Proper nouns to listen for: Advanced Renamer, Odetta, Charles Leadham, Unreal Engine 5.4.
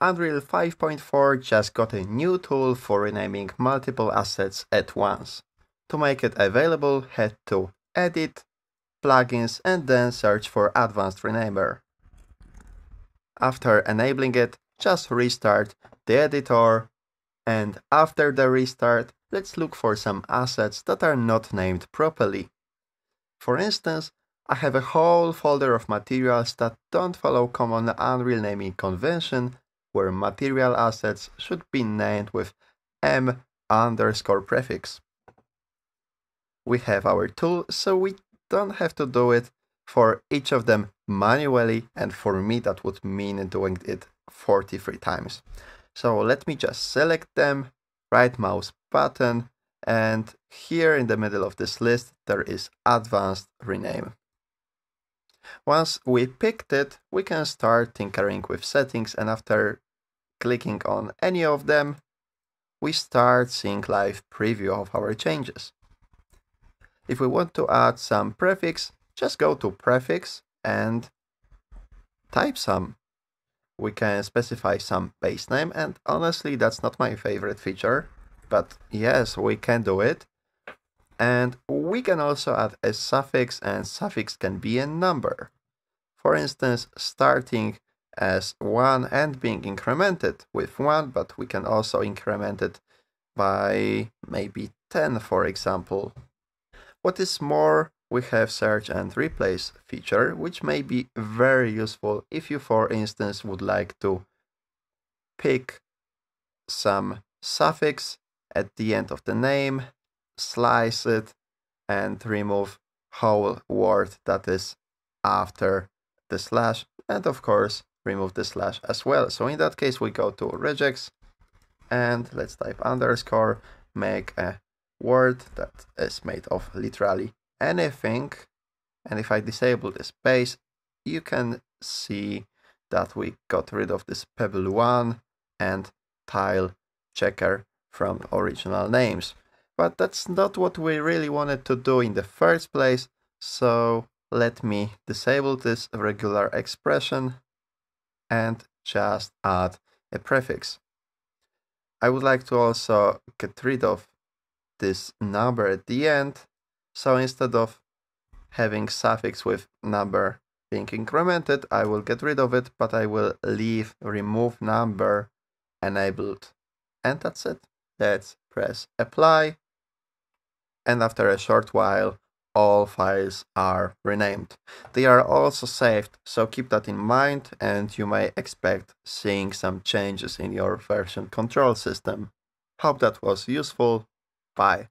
Unreal 5.4 just got a new tool for renaming multiple assets at once. To make it available, head to Edit, Plugins, and then search for Advanced Renamer. After enabling it, just restart the editor, and after the restart, let's look for some assets that are not named properly. For instance, I have a whole folder of materials that don't follow common Unreal naming convention, where material assets should be named with M_prefix. We have our tool, so we don't have to do it for each of them manually, and for me that would mean doing it 43 times. So let me just select them, right mouse button, and here in the middle of this list there is Advanced Rename. Once we picked it, we can start tinkering with settings, and after clicking on any of them, we start seeing live preview of our changes. If we want to add some prefix, just go to prefix and type some. We can specify some base name, and honestly that's not my favorite feature, but yes, we can do it. And we can also add a suffix, and suffix can be a number. For instance, starting as 1 and being incremented with 1, but we can also increment it by maybe 10, for example. What is more, we have search and replace feature, which may be very useful if you, for instance, would like to pick some suffix at the end of the name, slice it, and remove whole word that is after the slash, and of course remove the slash as well. So in that case we go to regex and let's type underscore, make a word that is made of literally anything, and if I disable the space, you can see that we got rid of this pebble1 and tile checker from original names. But that's not what we really wanted to do in the first place, so let me disable this regular expression and just add a prefix. I would like to also get rid of this number at the end, so instead of having suffix with number being incremented, I will get rid of it, but I will leave remove number enabled. And that's it. Let's press apply. And after a short while, all files are renamed. They are also saved, so keep that in mind, and you may expect seeing some changes in your version control system. Hope that was useful. Bye.